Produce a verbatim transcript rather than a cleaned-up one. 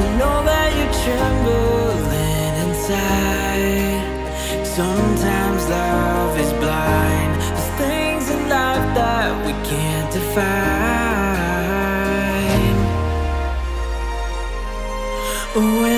I know that you're trembling inside. Sometimes love is blind. There's things in life that we can't define. Ooh,